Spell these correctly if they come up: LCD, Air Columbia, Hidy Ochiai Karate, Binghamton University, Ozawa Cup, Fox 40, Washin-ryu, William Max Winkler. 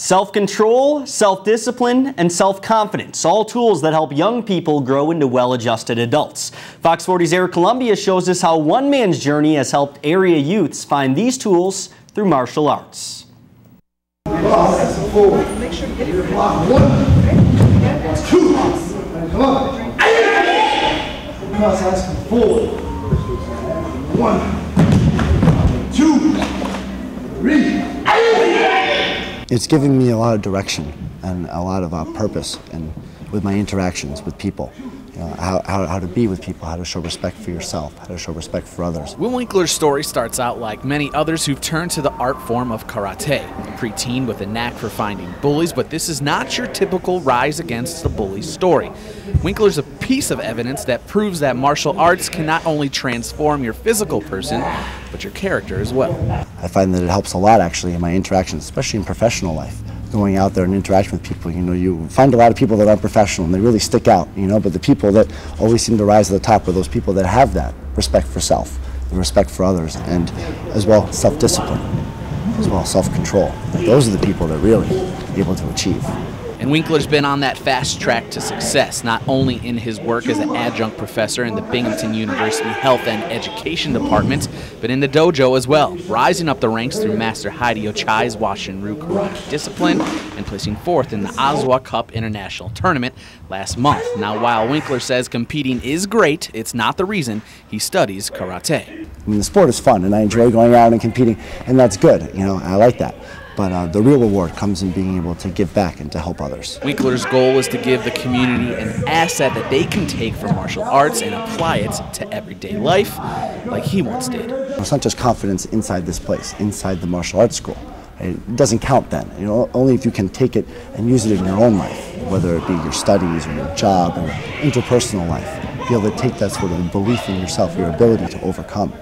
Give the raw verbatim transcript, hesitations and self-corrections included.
Self-control, self-discipline, and self-confidence, all tools that help young people grow into well-adjusted adults. Fox forty's Air Columbia shows us how one man's journey has helped area youths find these tools through martial arts. It's giving me a lot of direction and a lot of uh, purpose, and with my interactions with people, you know, how, how, how to be with people, how to show respect for yourself, how to show respect for others. Will Winkler's story starts out like many others who've turned to the art form of karate, a preteen with a knack for finding bullies, but this is not your typical rise against the bully story. Winkler's a piece of evidence that proves that martial arts can not only transform your physical person, but your character as well. I find that it helps a lot actually in my interactions, especially in professional life. Going out there and interacting with people, you know, you find a lot of people that aren't professional and they really stick out, you know, but the people that always seem to rise to the top are those people that have that respect for self, the respect for others, and as well self-discipline, as well self-control. Those are the people that really are able to achieve. And Winkler's been on that fast track to success, not only in his work as an adjunct professor in the Binghamton University Health and Education Department, but in the dojo as well, rising up the ranks through Master Hidy Ochiai's Washin-ryu karate discipline and placing fourth in the Ozawa Cup International Tournament last month. Now, while Winkler says competing is great, it's not the reason he studies karate. I mean, the sport is fun, and I enjoy going out and competing, and that's good. You know, I like that. But uh, the real reward comes in being able to give back and to help others. Winkler's goal is to give the community an asset that they can take from martial arts and apply it to everyday life, like he once did. It's not just confidence inside this place, inside the martial arts school. It doesn't count then. You know, only if you can take it and use it in your own life, whether it be your studies or your job or interpersonal life. Be able to take that sort of belief in yourself, your ability to overcome.